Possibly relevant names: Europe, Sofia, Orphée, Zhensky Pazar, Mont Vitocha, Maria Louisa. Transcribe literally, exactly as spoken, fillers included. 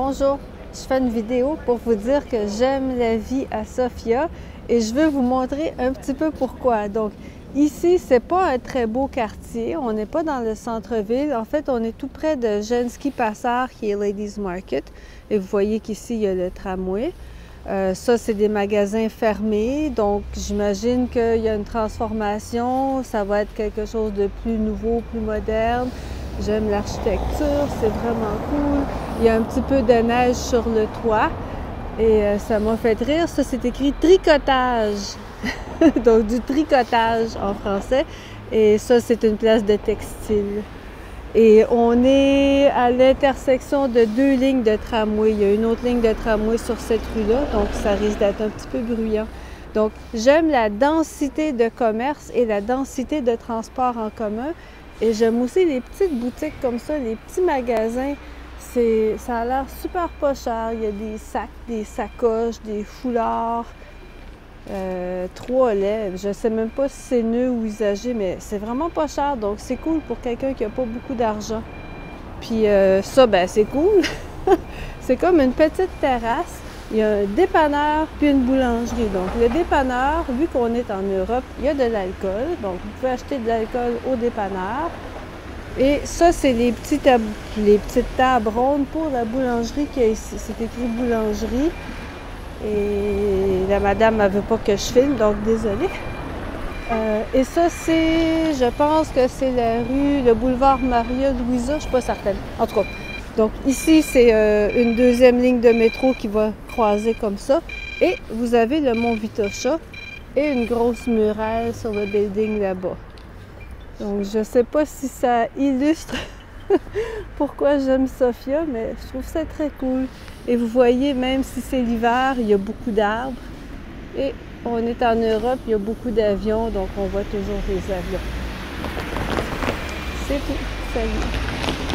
Bonjour, je fais une vidéo pour vous dire que j'aime la vie à Sofia et je veux vous montrer un petit peu pourquoi. Donc ici, c'est pas un très beau quartier, on n'est pas dans le centre-ville. En fait, on est tout près de Zhensky Pazar qui est Ladies Market. Et vous voyez qu'ici, il y a le tramway. Euh, ça, c'est des magasins fermés, donc j'imagine qu'il y a une transformation, ça va être quelque chose de plus nouveau, plus moderne. J'aime l'architecture, c'est vraiment cool. Il y a un petit peu de neige sur le toit et euh, ça m'a fait rire. Ça, c'est écrit « tricotage ». Donc, du tricotage en français. Et ça, c'est une place de textile. Et on est à l'intersection de deux lignes de tramway. Il y a une autre ligne de tramway sur cette rue-là, donc ça risque d'être un petit peu bruyant. Donc, j'aime la densité de commerce et la densité de transport en commun. Et j'aime aussi les petites boutiques comme ça, les petits magasins. Ça a l'air super pas cher. Il y a des sacs, des sacoches, des foulards, euh, trois lèvres. Je ne sais même pas si c'est neuf ou usagé, mais c'est vraiment pas cher. Donc, c'est cool pour quelqu'un qui n'a pas beaucoup d'argent. Puis euh, ça, ben c'est cool. C'est comme une petite terrasse. Il y a un dépanneur puis une boulangerie. Donc, le dépanneur, vu qu'on est en Europe, il y a de l'alcool. Donc, vous pouvez acheter de l'alcool au dépanneur. Et ça, c'est les, les petites tables rondes pour la boulangerie qui est ici. C'est écrit « boulangerie ». Et la madame, elle veut pas que je filme, donc désolée. Euh, et ça, c'est, je pense que c'est la rue, le boulevard Maria Louisa, je suis pas certaine. En tout cas, donc ici, c'est euh, une deuxième ligne de métro qui va croiser comme ça. Et vous avez le Mont Vitocha et une grosse murale sur le building là-bas. Donc, je ne sais pas si ça illustre pourquoi j'aime Sofia, mais je trouve ça très cool. Et vous voyez, même si c'est l'hiver, il y a beaucoup d'arbres. Et on est en Europe, il y a beaucoup d'avions, donc on voit toujours des avions. C'est tout. Salut!